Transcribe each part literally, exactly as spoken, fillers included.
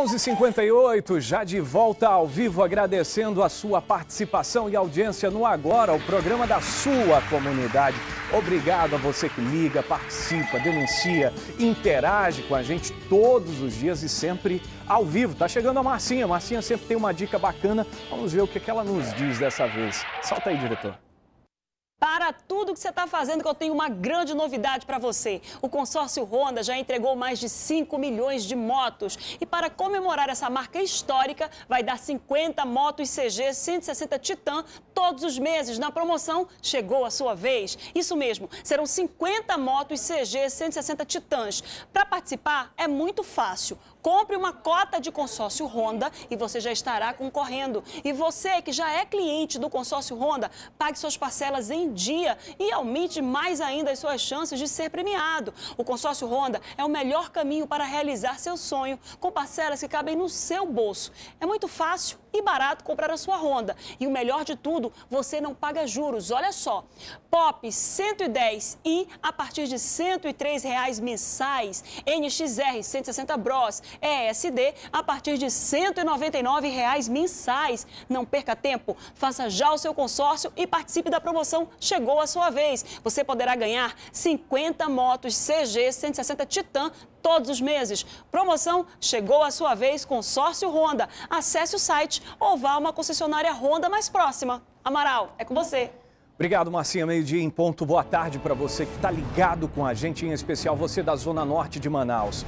onze e cinquenta e oito, já de volta ao vivo, agradecendo a sua participação e audiência no Agora, o programa da sua comunidade. Obrigado a você que liga, participa, denuncia, interage com a gente todos os dias e sempre ao vivo. Tá chegando a Marcinha, Marcinha sempre tem uma dica bacana, vamos ver o que, que ela nos diz dessa vez. Solta aí, diretor. Para tudo que você está fazendo, que eu tenho uma grande novidade para você. O consórcio Honda já entregou mais de cinco milhões de motos. E para comemorar essa marca histórica, vai dar cinquenta motos C G cento e sessenta Titan todos os meses. Na promoção, chegou a sua vez. Isso mesmo, serão cinquenta motos C G cento e sessenta Titans. Para participar, é muito fácil. Compre uma cota de consórcio Honda e você já estará concorrendo. E você que já é cliente do consórcio Honda, pague suas parcelas em dia e aumente mais ainda as suas chances de ser premiado. O consórcio Honda é o melhor caminho para realizar seu sonho, com parcelas que cabem no seu bolso. É muito fácil e barato comprar a sua Honda. E o melhor de tudo, você não paga juros. Olha só, P O P cento e dez i a partir de cento e três reais mensais, N X R cento e sessenta Bros, E S D a partir de cento e noventa e nove reais mensais. Não perca tempo, faça já o seu consórcio e participe da promoção Chegou a Sua Vez. Você poderá ganhar cinquenta motos C G cento e sessenta Titan todos os meses. Promoção Chegou a Sua Vez, consórcio Honda. Acesse o site ou vá a uma concessionária Honda mais próxima. Amaral, é com você. Obrigado, Marcinha. Meio-dia em ponto. Boa tarde para você que está ligado com a gente, em especial você da Zona Norte de Manaus.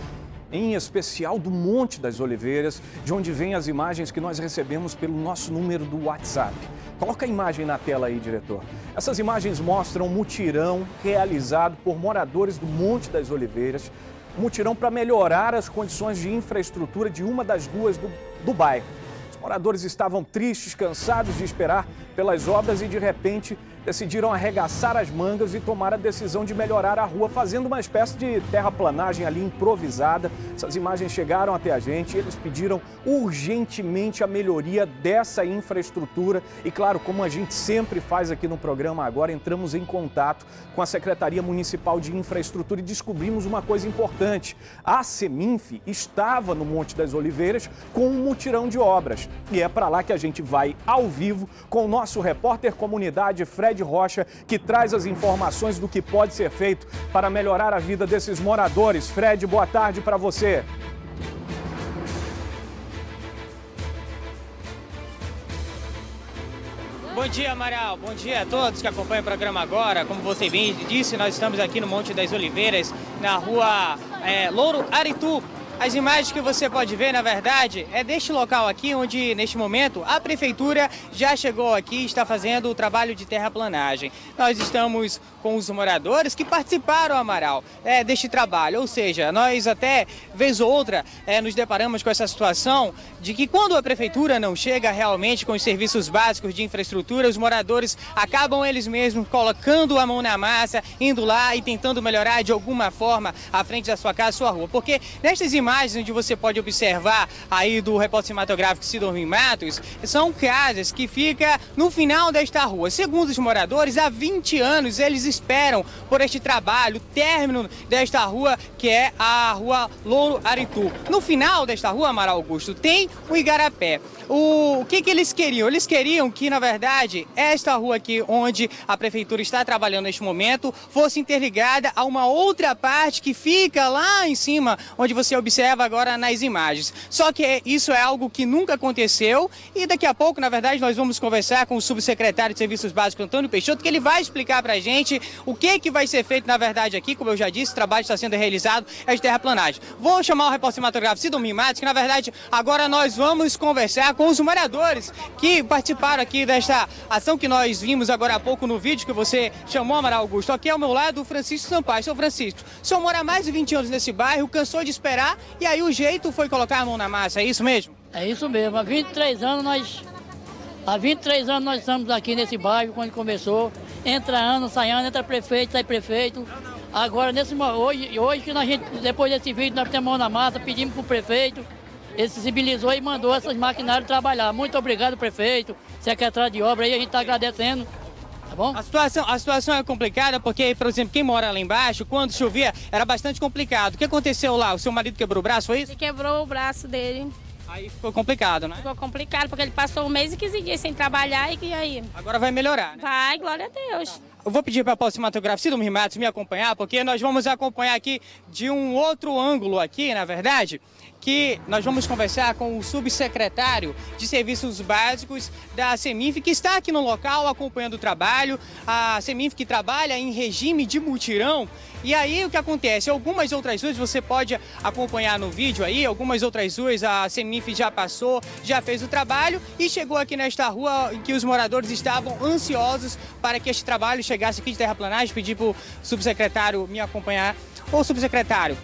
Em especial do Monte das Oliveiras, de onde vêm as imagens que nós recebemos pelo nosso número do WhatsApp. Coloca a imagem na tela aí, diretor. Essas imagens mostram um mutirão realizado por moradores do Monte das Oliveiras, um mutirão para melhorar as condições de infraestrutura de uma das ruas do, do bairro. Os moradores estavam tristes, cansados de esperar pelas obras e, de repente, decidiram arregaçar as mangas e tomar a decisão de melhorar a rua, fazendo uma espécie de terraplanagem ali improvisada. Essas imagens chegaram até a gente e eles pediram urgentemente a melhoria dessa infraestrutura. E claro, como a gente sempre faz aqui no programa Agora, entramos em contato com a Secretaria Municipal de Infraestrutura e descobrimos uma coisa importante. A Seminf estava no Monte das Oliveiras com um mutirão de obras. E é para lá que a gente vai ao vivo com o nosso repórter comunidade, Fred Rocha, que traz as informações do que pode ser feito para melhorar a vida desses moradores. Fred, boa tarde para você. Bom dia, Amaral. Bom dia a todos que acompanham o programa Agora. Como você bem disse, nós estamos aqui no Monte das Oliveiras, na rua é, Louro Aritu. As imagens que você pode ver, na verdade, é deste local aqui onde, neste momento, a prefeitura já chegou aqui e está fazendo o trabalho de terraplanagem. Nós estamos com os moradores que participaram, Amaral, é, deste trabalho. Ou seja, nós até, vez ou outra, é, nos deparamos com essa situação de que quando a prefeitura não chega realmente com os serviços básicos de infraestrutura, os moradores acabam eles mesmos colocando a mão na massa, indo lá e tentando melhorar de alguma forma a frente da sua casa, sua rua. Porque nestas imagens onde você pode observar aí do repórter cinematográfico Sidomim Matos, são casas que ficam no final desta rua. Segundo os moradores, há vinte anos eles esperam por este trabalho, o término desta rua, que é a rua Louro Aritu. No final desta rua, Amaral Augusto, tem o Igarapé. O, o que, que eles queriam? Eles queriam que, na verdade, esta rua aqui, onde a prefeitura está trabalhando neste momento, fosse interligada a uma outra parte que fica lá em cima, onde você observa agora nas imagens. Só que isso é algo que nunca aconteceu e daqui a pouco, na verdade, nós vamos conversar com o subsecretário de Serviços Básicos, Antônio Peixoto, que ele vai explicar pra gente o que que vai ser feito, na verdade, aqui. Como eu já disse, o trabalho está sendo realizado é de terraplanagem. Vou chamar o repórter cinematográfico Sidomim Matos, que, na verdade, agora nós vamos conversar com os moradores que participaram aqui desta ação que nós vimos agora há pouco no vídeo que você chamou, Amaral Augusto. Aqui ao meu lado, o Francisco Sampaio. Seu Francisco, o senhor mora há mais de vinte anos nesse bairro, cansou de esperar, e aí o jeito foi colocar a mão na massa, é isso mesmo? É isso mesmo, há vinte e três anos nós, há vinte e três anos nós estamos aqui nesse bairro, quando começou, entra ano, sai ano, entra prefeito, sai prefeito. Agora, nesse, hoje, hoje que nós, depois desse vídeo, nós temos a mão na massa, pedimos para o prefeito, ele se civilizou e mandou essas maquinárias trabalhar. Muito obrigado, prefeito, secretário de obra, aí a gente está agradecendo tá bom? A situação, a situação é complicada porque, por exemplo, quem mora lá embaixo, quando chovia, era bastante complicado. O que aconteceu lá? O seu marido quebrou o braço, foi isso? Ele quebrou o braço dele. Aí ficou complicado, né? Ficou complicado, porque ele passou um mês e quinze dias sem trabalhar e aí... Agora vai melhorar, né? Vai, glória a Deus. Tá. Eu vou pedir para a pós cinematográfica Sidomim Matos me acompanhar, porque nós vamos acompanhar aqui de um outro ângulo aqui, na verdade, que nós vamos conversar com o subsecretário de Serviços Básicos da Seminf, que está aqui no local acompanhando o trabalho. A Seminf que trabalha em regime de mutirão. E aí o que acontece? Algumas outras ruas você pode acompanhar no vídeo aí, algumas outras ruas a Seminf já passou, já fez o trabalho e chegou aqui nesta rua em que os moradores estavam ansiosos para que este trabalho chegasse aqui de terraplanagem. Pedi para o subsecretário me acompanhar. Ô, subsecretário,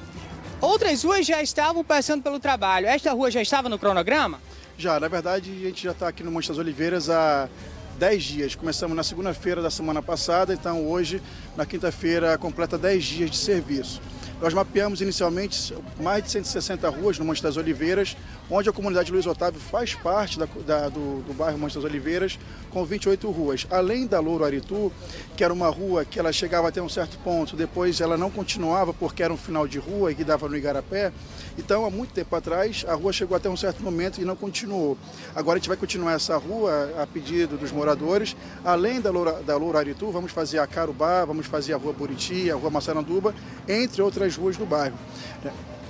outras ruas já estavam passando pelo trabalho. Esta rua já estava no cronograma? Já, na verdade a gente já está aqui no Monte das Oliveiras há dez dias. Começamos na segunda-feira da semana passada, então hoje, na quinta-feira, completa dez dias de serviço. Nós mapeamos inicialmente mais de cento e sessenta ruas no Monte das Oliveiras, onde a comunidade Luiz Otávio faz parte da, da, do, do bairro Monte das Oliveiras, com vinte e oito ruas. Além da Louro Aritu, que era uma rua que ela chegava até um certo ponto, depois ela não continuava porque era um final de rua que dava no Igarapé. Então, há muito tempo atrás, a rua chegou até um certo momento e não continuou. Agora a gente vai continuar essa rua a pedido dos moradores. Além da Louro, da Louro Aritu, vamos fazer a Carubá, vamos fazer a Rua Buriti, a Rua Massaranduba, entre outras ruas do bairro.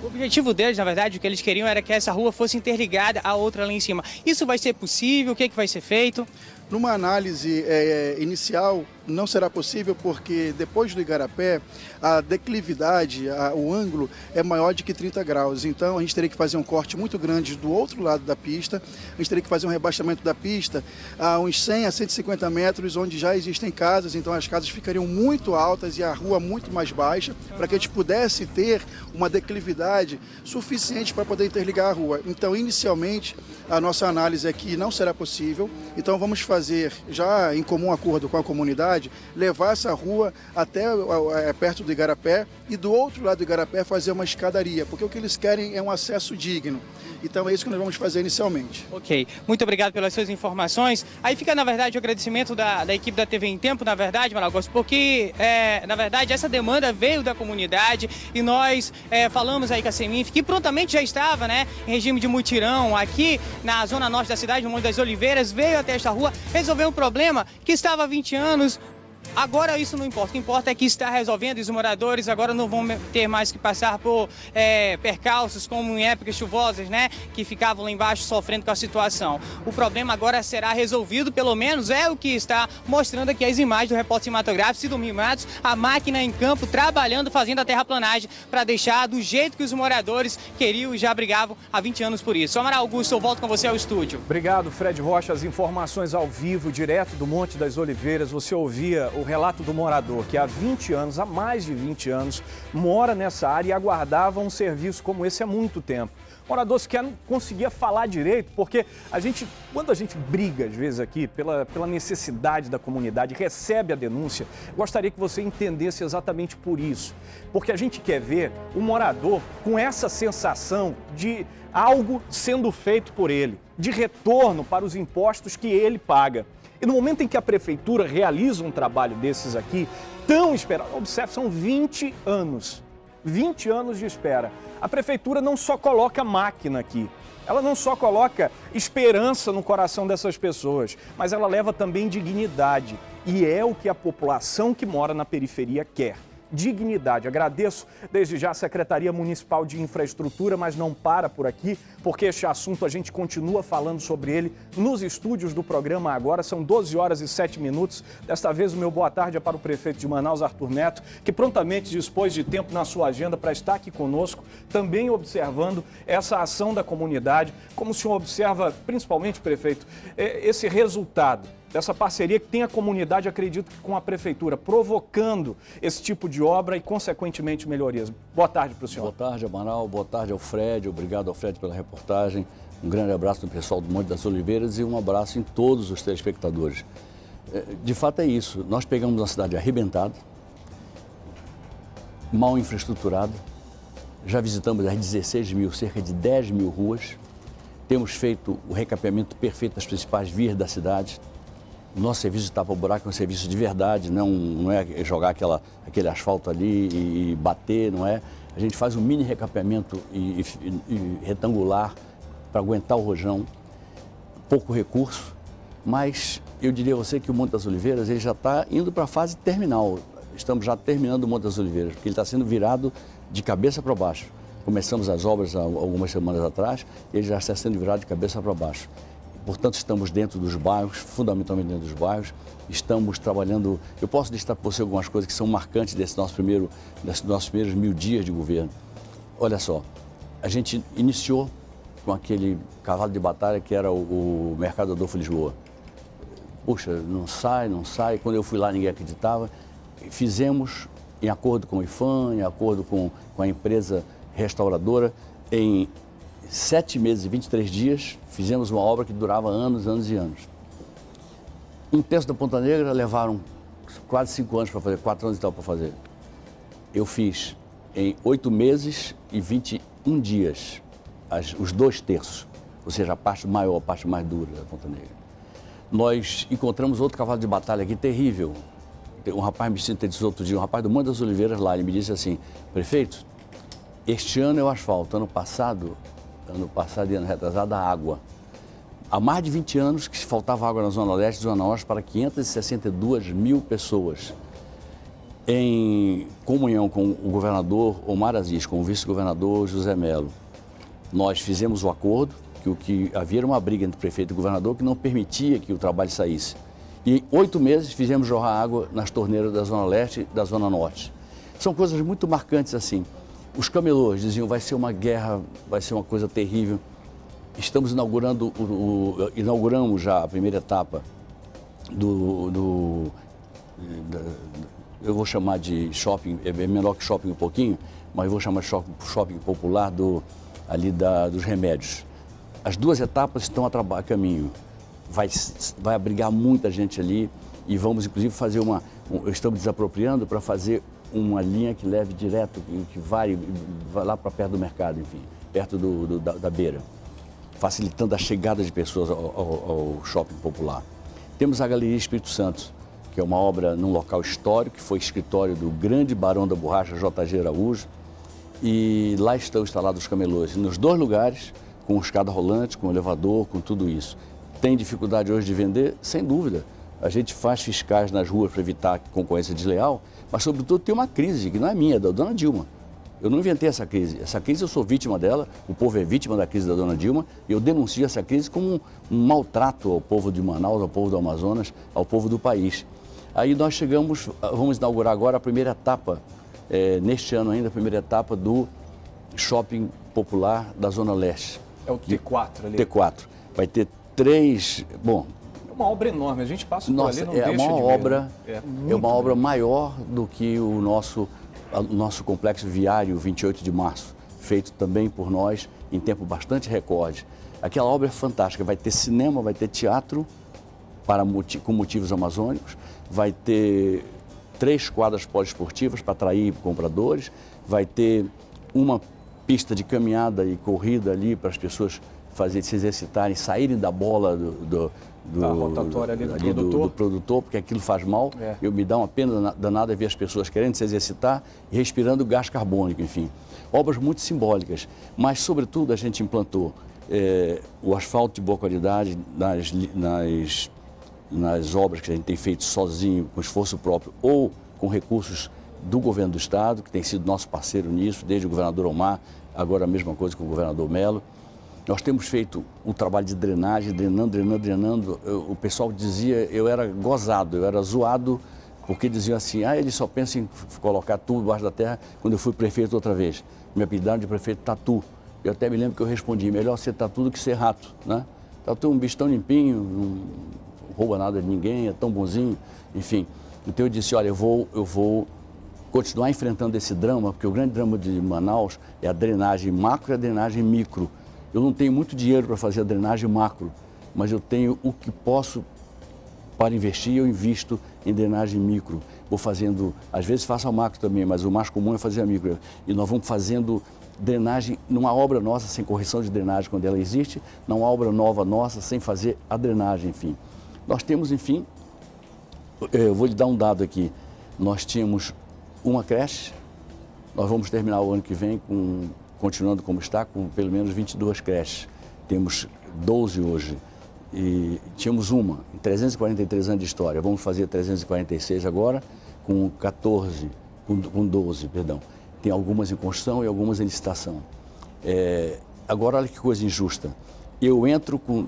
O objetivo deles, na verdade, o que eles queriam era que essa rua fosse interligada à outra ali em cima. Isso vai ser possível? O que é que vai ser feito? Numa análise é, inicial, não será possível porque depois do Igarapé, a declividade, a, o ângulo é maior de que trinta graus. Então a gente teria que fazer um corte muito grande do outro lado da pista, a gente teria que fazer um rebaixamento da pista a uns cem a cento e cinquenta metros, onde já existem casas, então as casas ficariam muito altas e a rua muito mais baixa, para que a gente pudesse ter uma declividade suficiente para poder interligar a rua. Então inicialmente a nossa análise é que não será possível, então vamos fazer fazer, já em comum acordo com a comunidade, levar essa rua até perto do Igarapé e do outro lado do Igarapé fazer uma escadaria, porque o que eles querem é um acesso digno. Então é isso que nós vamos fazer inicialmente. Ok, muito obrigado pelas suas informações. Aí fica, na verdade, o agradecimento da, da equipe da T V em Tempo, na verdade, Malagos, porque, é, na verdade, essa demanda veio da comunidade e nós é, falamos aí com a Seminf, que prontamente já estava, né, em regime de mutirão, aqui na zona norte da cidade, no Monte das Oliveiras, veio até esta rua, resolveu um problema que estava há vinte anos. Agora isso não importa, o que importa é que está resolvendo e os moradores agora não vão ter mais que passar por é, percalços como em épocas chuvosas, né, que ficavam lá embaixo sofrendo com a situação. O problema agora será resolvido, pelo menos é o que está mostrando aqui as imagens do repórter cinematográfico Sidomim Matos, a máquina em campo trabalhando, fazendo a terraplanagem para deixar do jeito que os moradores queriam e já brigavam há vinte anos por isso. Omar Augusto, eu volto com você ao estúdio. Obrigado, Fred Rocha, as informações ao vivo, direto do Monte das Oliveiras. Você ouvia o relato do morador que há vinte anos, há mais de vinte anos, mora nessa área e aguardava um serviço como esse há muito tempo. Morador sequer não conseguia falar direito, porque a gente, quando a gente briga, às vezes, aqui pela, pela necessidade da comunidade, recebe a denúncia, gostaria que você entendesse exatamente por isso. Porque a gente quer ver o morador com essa sensação de algo sendo feito por ele, de retorno para os impostos que ele paga. E no momento em que a prefeitura realiza um trabalho desses aqui, tão esperado, observe, são vinte anos, vinte anos de espera. A prefeitura não só coloca máquina aqui, ela não só coloca esperança no coração dessas pessoas, mas ela leva também dignidade. E é o que a população que mora na periferia quer. Dignidade. Agradeço desde já a Secretaria Municipal de Infraestrutura, mas não para por aqui, porque este assunto a gente continua falando sobre ele nos estúdios do programa Agora. São doze horas e sete minutos. Desta vez o meu boa tarde é para o prefeito de Manaus, Arthur Neto, que prontamente dispôs de tempo na sua agenda para estar aqui conosco, também observando essa ação da comunidade. Como o senhor observa, principalmente, prefeito, esse resultado dessa parceria que tem a comunidade, acredito que com a prefeitura, provocando esse tipo de obra e, consequentemente, melhorias. Boa tarde para o senhor. Boa tarde, Amaral. Boa tarde ao Fred. Obrigado ao Fred pela reportagem. Um grande abraço do pessoal do Monte das Oliveiras e um abraço em todos os telespectadores. De fato, é isso. Nós pegamos uma cidade arrebentada, mal infraestruturada. Já visitamos as dezesseis mil, cerca de dez mil ruas. Temos feito o recapeamento perfeito das principais vias da cidade. O nosso serviço de tapa-buraco é um serviço de verdade, não, não é jogar aquela, aquele asfalto ali e bater, não é? A gente faz um mini recapeamento e, e, e retangular para aguentar o rojão, pouco recurso, mas eu diria a você que o Monte das Oliveiras ele já está indo para a fase terminal. Estamos já terminando o Monte das Oliveiras, porque ele está sendo virado de cabeça para baixo. Começamos as obras há algumas semanas atrás, ele já está sendo virado de cabeça para baixo. Portanto, estamos dentro dos bairros, fundamentalmente dentro dos bairros, estamos trabalhando... Eu posso destacar para você algumas coisas que são marcantes desse nosso primeiro, desses nossos primeiros mil dias de governo. Olha só, a gente iniciou com aquele cavalo de batalha que era o, o mercado Adolfo Lisboa. Puxa, não sai, não sai. Quando eu fui lá, ninguém acreditava. Fizemos, em acordo com o IFAM, em acordo com, com a empresa restauradora, em... Sete meses e vinte e três dias, fizemos uma obra que durava anos, anos e anos. Um terço da Ponta Negra levaram quase cinco anos para fazer, quatro anos e tal para fazer. Eu fiz em oito meses e vinte e um dias, as, os dois terços, ou seja, a parte maior, a parte mais dura da Ponta Negra. Nós encontramos outro cavalo de batalha aqui terrível. Um rapaz me disse outro dia, um rapaz do Monte das Oliveiras lá, ele me disse assim, prefeito, este ano é o asfalto, ano passado... ano passado e ano retrasado, a água. Há mais de vinte anos que faltava água na Zona Leste e Zona Norte para quinhentas e sessenta e duas mil pessoas. Em comunhão com o governador Omar Aziz, com o vice-governador José Melo, nós fizemos o acordo que, o que havia uma briga entre o prefeito e o governador que não permitia que o trabalho saísse. E em oito meses fizemos jorrar água nas torneiras da Zona Leste e da Zona Norte. São coisas muito marcantes assim. Os camelôs diziam, vai ser uma guerra, vai ser uma coisa terrível. Estamos inaugurando, o, o, inauguramos já a primeira etapa do, do da, eu vou chamar de shopping, é menor que shopping um pouquinho, mas vou chamar de shopping, shopping popular do, ali da, dos remédios. As duas etapas estão a, a caminho, vai, vai abrigar muita gente ali e vamos inclusive fazer uma, um, estamos desapropriando para fazer uma linha que leve direto, que vai, vai lá para perto do mercado, enfim, perto do, do, da, da beira, facilitando a chegada de pessoas ao, ao, ao shopping popular. Temos a Galeria Espírito Santo, que é uma obra num local histórico, que foi escritório do grande barão da borracha, J G Araújo, e lá estão instalados os camelôs, nos dois lugares, com escada rolante, com elevador, com tudo isso. Tem dificuldade hoje de vender? Sem dúvida. A gente faz fiscais nas ruas para evitar concorrência desleal, mas, sobretudo, tem uma crise, que não é minha, é da dona Dilma. Eu não inventei essa crise. Essa crise eu sou vítima dela, o povo é vítima da crise da dona Dilma, e eu denuncio essa crise como um, um maltrato ao povo de Manaus, ao povo do Amazonas, ao povo do país. Aí nós chegamos, vamos inaugurar agora a primeira etapa, é, neste ano ainda, a primeira etapa do shopping popular da Zona Leste. É o T quatro ali. T quatro. Vai ter três... Bom... uma obra enorme, a gente passa por Nossa, ali não é deixa uma de obra, ver. É, é uma obra maior do que o nosso, o nosso complexo viário vinte e oito de março, feito também por nós em tempo bastante recorde. Aquela obra é fantástica, vai ter cinema, vai ter teatro para, com motivos amazônicos, vai ter três quadras poliesportivas para atrair compradores, vai ter uma pista de caminhada e corrida ali para as pessoas fazerem, se exercitarem, saírem da bola do... do Do, a rotatória ali do, ali produtor. Do, do produtor, porque aquilo faz mal, é. eu me dá uma pena danada ver as pessoas querendo se exercitar e respirando gás carbônico, enfim. Obras muito simbólicas, mas sobretudo a gente implantou é, o asfalto de boa qualidade nas, nas, nas obras que a gente tem feito sozinho, com esforço próprio ou com recursos do governo do estado, que tem sido nosso parceiro nisso, desde o governador Omar, agora a mesma coisa com o governador Melo. Nós temos feito um trabalho de drenagem, drenando, drenando, drenando. Eu, o pessoal dizia, eu era gozado, eu era zoado, porque diziam assim, ah, ele só pensa em colocar tudo debaixo da terra quando eu fui prefeito outra vez. Me apelidaram de prefeito Tatu. Eu até me lembro que eu respondi, melhor ser tatu do que ser rato, né? Tatu é um bicho tão limpinho, não rouba nada de ninguém, é tão bonzinho, enfim. Então eu disse, olha, eu vou... Eu vou continuar enfrentando esse drama, porque o grande drama de Manaus é a drenagem macro e a drenagem micro. Eu não tenho muito dinheiro para fazer a drenagem macro, mas eu tenho o que posso para investir, eu invisto em drenagem micro. Vou fazendo, às vezes faço a macro também, mas o mais comum é fazer a micro. E nós vamos fazendo drenagem numa obra nossa, sem correção de drenagem quando ela existe, numa obra nova nossa, sem fazer a drenagem, enfim. Nós temos, enfim, Eu vou lhe dar um dado aqui. Nós tínhamos uma creche, nós vamos terminar o ano que vem, com, continuando como está, com pelo menos vinte e duas creches. Temos doze hoje e tínhamos uma, em trezentos e quarenta e três anos de história. Vamos fazer trezentos e quarenta e seis agora, com quatorze, com doze, perdão. Tem algumas em construção e algumas em licitação. É, agora, olha que coisa injusta. Eu entro com...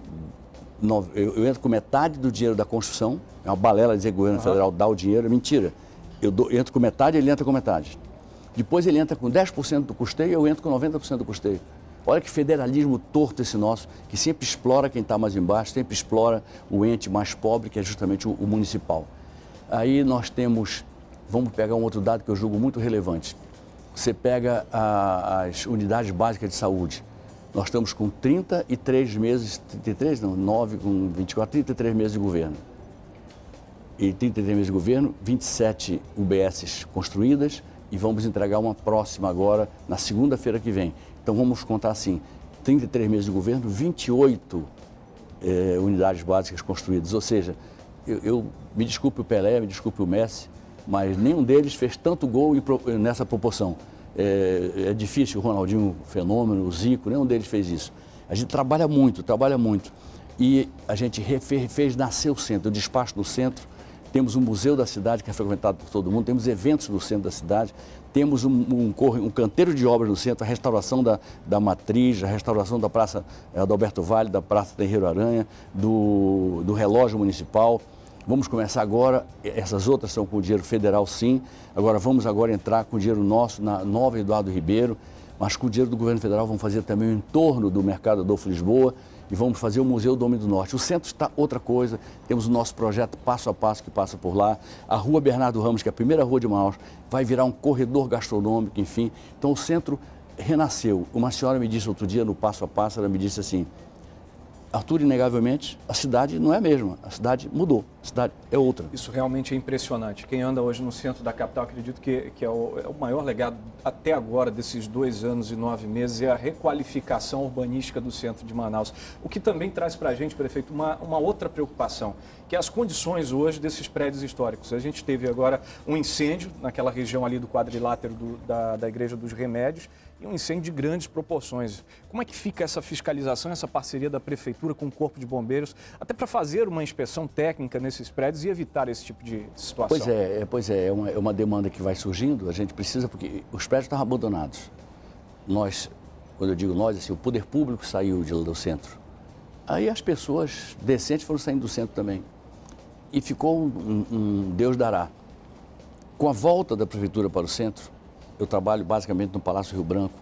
Eu entro com metade do dinheiro da construção, é uma balela dizer que o governo uhum. federal dá o dinheiro, é mentira. Eu, dou, eu entro com metade, ele entra com metade. Depois ele entra com dez por cento do custeio, eu entro com noventa por cento do custeio. Olha que federalismo torto esse nosso, que sempre explora quem está mais embaixo, sempre explora o ente mais pobre, que é justamente o, o municipal. Aí nós temos, vamos pegar um outro dado que eu julgo muito relevante. Você pega a, as unidades básicas de saúde. Nós estamos com trinta e três meses, trinta e três não, nove com vinte e quatro, trinta e três meses de governo. E trinta e três meses de governo, vinte e sete U B Ss construídas e vamos entregar uma próxima agora, na segunda-feira que vem. Então vamos contar assim, trinta e três meses de governo, vinte e oito eh, unidades básicas construídas. Ou seja, eu, eu me desculpe o Pelé, me desculpe o Messi, mas nenhum deles fez tanto gol e, nessa proporção. É, é difícil, o Ronaldinho, o Fenômeno, o Zico, nenhum deles fez isso. A gente trabalha muito, trabalha muito. E a gente fez, fez nascer o centro, o despacho do centro. Temos um museu da cidade que é frequentado por todo mundo, temos eventos no centro da cidade, temos um, um, um canteiro de obras no centro, a restauração da, da Matriz, a restauração da Praça Adalberto Vale, da Praça Terreiro Aranha, do, do relógio municipal. Vamos começar agora, essas outras são com dinheiro federal sim, agora vamos agora entrar com dinheiro nosso na Nova Eduardo Ribeiro, mas com o dinheiro do governo federal vamos fazer também o entorno do mercado Adolfo Lisboa e vamos fazer o Museu do Homem do Norte. O centro está outra coisa, temos o nosso projeto passo a passo que passa por lá, a Rua Bernardo Ramos, que é a primeira rua de Manaus, vai virar um corredor gastronômico, enfim. Então o centro renasceu. Uma senhora me disse outro dia no passo a passo, ela me disse assim... Arthur, inegavelmente, a cidade não é a mesma, a cidade mudou, a cidade é outra. Isso realmente é impressionante. Quem anda hoje no centro da capital, acredito que, que é, o, é o maior legado até agora desses dois anos e nove meses, é a requalificação urbanística do centro de Manaus. O que também traz para a gente, prefeito, uma, uma outra preocupação, que é as condições hoje desses prédios históricos. A gente teve agora um incêndio naquela região ali do quadrilátero do, da, da Igreja dos Remédios, e um incêndio de grandes proporções. Como é que fica essa fiscalização, essa parceria da Prefeitura com o Corpo de Bombeiros, até para fazer uma inspeção técnica nesses prédios e evitar esse tipo de situação? Pois é, pois é, é uma, é uma demanda que vai surgindo, a gente precisa, porque os prédios estavam abandonados. Nós, quando eu digo nós, assim, o poder público saiu de lá do centro. Aí as pessoas decentes foram saindo do centro também. E ficou um, um Deus dará. Com a volta da Prefeitura para o centro, eu trabalho basicamente no Palácio Rio Branco,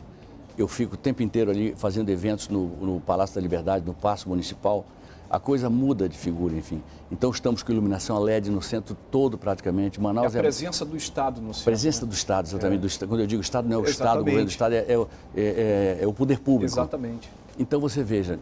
eu fico o tempo inteiro ali fazendo eventos no, no Palácio da Liberdade, no Paço Municipal, a coisa muda de figura, enfim. Então estamos com iluminação a L E D no centro todo praticamente. Manaus é a presença é... do Estado no centro. Presença né? do Estado, exatamente. É. Do... Quando eu digo Estado, não é o exatamente. Estado, o governo do Estado, é, é, é, é o poder público. Exatamente. Então você veja,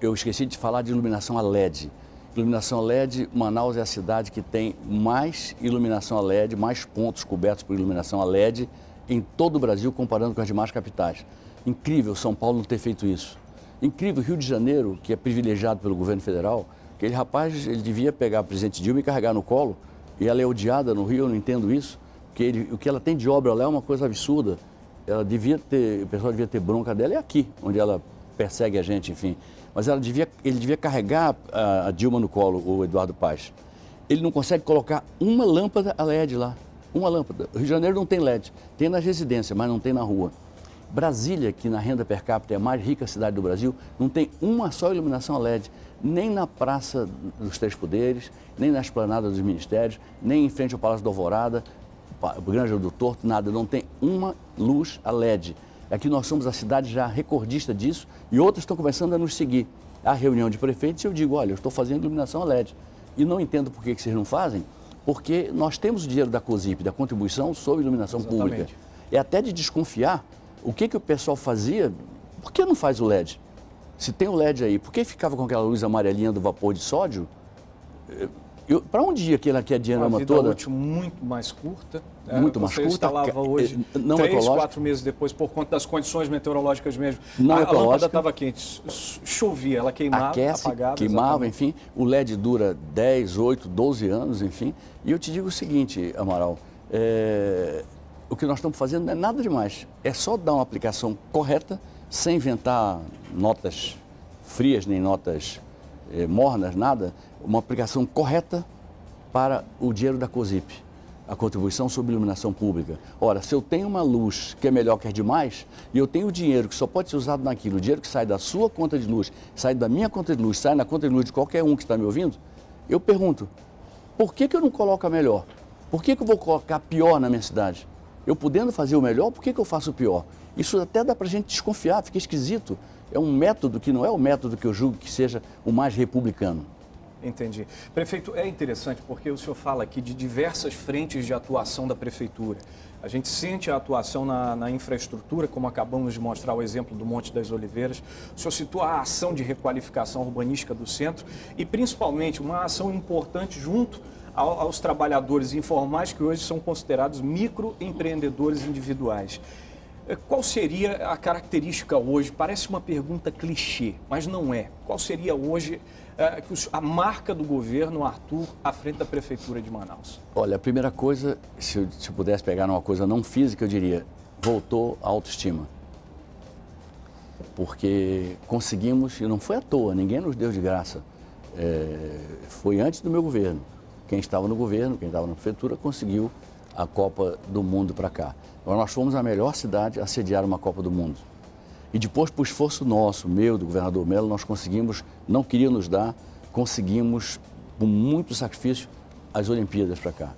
eu esqueci de falar de iluminação a L E D. Iluminação a L E D, Manaus é a cidade que tem mais iluminação a L E D, mais pontos cobertos por iluminação a L E D, em todo o Brasil, comparando com as demais capitais. Incrível São Paulo não ter feito isso. Incrível Rio de Janeiro, que é privilegiado pelo governo federal, aquele rapaz, ele devia pegar a presidente Dilma e carregar no colo, e ela é odiada no Rio, eu não entendo isso, porque ele, o que ela tem de obra lá é uma coisa absurda. Ela devia ter, o pessoal devia ter bronca dela, é aqui, onde ela persegue a gente, enfim. Mas ela devia, ele devia carregar a, a Dilma no colo, o Eduardo Paes. Ele não consegue colocar uma lâmpada a L E D lá. Uma lâmpada. O Rio de Janeiro não tem L E D, tem nas residências, mas não tem na rua. Brasília, que na renda per capita é a mais rica cidade do Brasil, não tem uma só iluminação a L E D, nem na Praça dos Três Poderes, nem na Esplanada dos Ministérios, nem em frente ao Palácio da Alvorada, Granja do Torto, nada, não tem uma luz a L E D. Aqui nós somos a cidade já recordista disso e outras estão começando a nos seguir. A reunião de prefeitos, eu digo, olha, eu estou fazendo iluminação a L E D e não entendo por que vocês não fazem, porque nós temos o dinheiro da COSIP, da contribuição sobre iluminação Exatamente. Pública. É até de desconfiar o que, que o pessoal fazia, por que não faz o L E D? Se tem o L E D aí, por que ficava com aquela luz amarelinha do vapor de sódio? Para um dia que ela quer dinâmica toda... Uma vida útil muito mais curta. Muito é, mais curta. Você instalava hoje não três, ecológico. quatro meses depois, por conta das condições meteorológicas mesmo. Não a, a lâmpada estava quente, chovia, ela queimava, aquece, apagava. queimava, exatamente. Enfim. O L E D dura dez, oito, doze anos, enfim. E eu te digo o seguinte, Amaral, é, o que nós estamos fazendo não é nada demais. É só dar uma aplicação correta, sem inventar notas frias, nem notas eh, mornas, nada, uma aplicação correta para o dinheiro da COSIP, a contribuição sobre iluminação pública. Ora, se eu tenho uma luz que é melhor que as demais, e eu tenho dinheiro que só pode ser usado naquilo, o dinheiro que sai da sua conta de luz, sai da minha conta de luz, sai na conta de luz de qualquer um que está me ouvindo, eu pergunto, por que que eu não coloco a melhor? Por que que eu vou colocar pior na minha cidade? Eu podendo fazer o melhor, por que que eu faço o pior? Isso até dá para a gente desconfiar, fica esquisito. É um método que não é o método que eu julgo que seja o mais republicano. Entendi. Prefeito, é interessante porque o senhor fala aqui de diversas frentes de atuação da prefeitura. A gente sente a atuação na, na infraestrutura, como acabamos de mostrar o exemplo do Monte das Oliveiras. O senhor citou a ação de requalificação urbanística do centro e, principalmente, uma ação importante junto aos trabalhadores informais que hoje são considerados microempreendedores individuais. Qual seria a característica hoje? Parece uma pergunta clichê, mas não é. Qual seria hoje a marca do governo Arthur à frente da Prefeitura de Manaus? Olha, a primeira coisa, se eu, se eu pudesse pegar uma coisa não física, eu diria, voltou a autoestima. Porque conseguimos, e não foi à toa, ninguém nos deu de graça. É, foi antes do meu governo. Quem estava no governo, quem estava na prefeitura, conseguiu a Copa do Mundo para cá. Então, nós fomos a melhor cidade a sediar uma Copa do Mundo. E depois, por esforço nosso, meu, do governador Melo, nós conseguimos, não queria nos dar, conseguimos, com muito sacrifício, as Olimpíadas para cá.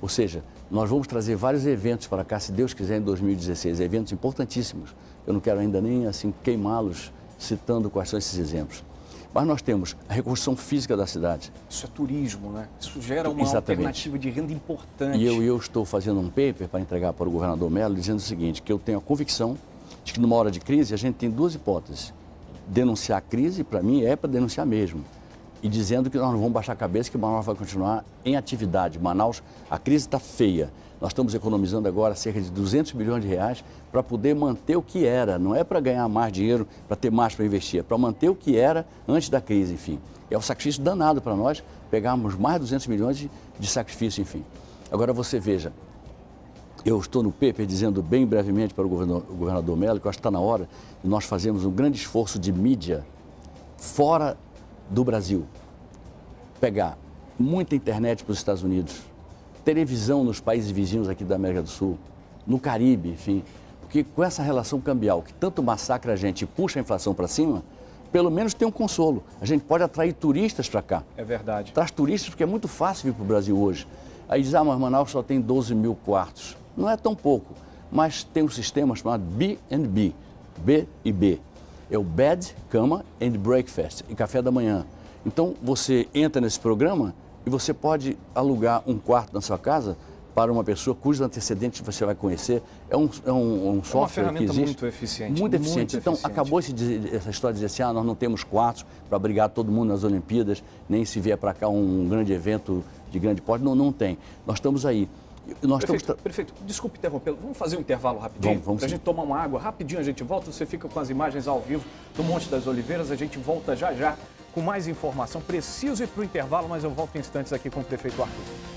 Ou seja, nós vamos trazer vários eventos para cá, se Deus quiser, em dois mil e dezesseis. Eventos importantíssimos. Eu não quero ainda nem assim queimá-los citando quais são esses exemplos. Mas nós temos a reconstrução física da cidade. Isso é turismo, né? Isso gera uma Exatamente. alternativa de renda importante. E eu, eu estou fazendo um paper para entregar para o governador Melo, dizendo o seguinte, que eu tenho a convicção de que numa hora de crise a gente tem duas hipóteses. Denunciar a crise, para mim, é para denunciar mesmo. E dizendo que nós não vamos baixar a cabeça, que Manaus vai continuar em atividade. Manaus, a crise está feia. Nós estamos economizando agora cerca de duzentos milhões de reais para poder manter o que era. Não é para ganhar mais dinheiro, para ter mais para investir, é para manter o que era antes da crise, enfim. É um sacrifício danado para nós pegarmos mais duzentos milhões de, de sacrifício, enfim. Agora você veja, eu estou no paper dizendo bem brevemente para o governador, o governador Melo, que eu acho que está na hora de nós fazermos um grande esforço de mídia fora do Brasil. Pegar muita internet para os Estados Unidos, televisão nos países vizinhos aqui da América do Sul, no Caribe, enfim. Porque com essa relação cambial que tanto massacra a gente e puxa a inflação para cima, pelo menos tem um consolo. A gente pode atrair turistas para cá. É verdade. Traz turistas porque é muito fácil vir para o Brasil hoje. Aí diz, ah, mas Manaus só tem doze mil quartos. Não é tão pouco, mas tem um sistema chamado B and B, B e B. É o Bed, Cama and Breakfast, e café da manhã. Então, você entra nesse programa e você pode alugar um quarto na sua casa para uma pessoa cujos antecedentes você vai conhecer. É um, é um, um software é uma ferramenta que existe, muito eficiente. Muito eficiente. Muito então, eficiente. Acabou esse, essa história de dizer assim, ah, nós não temos quartos para abrigar todo mundo nas Olimpíadas, nem se vier para cá um grande evento de grande porte. Não, não tem. Nós estamos aí. Nós prefeito, estamos... prefeito, desculpe interrompê-lo, vamos fazer um intervalo rapidinho, para a gente tomar uma água, rapidinho a gente volta, você fica com as imagens ao vivo do Monte das Oliveiras, a gente volta já já com mais informação, preciso ir para o intervalo, mas eu volto em instantes aqui com o prefeito Arthur.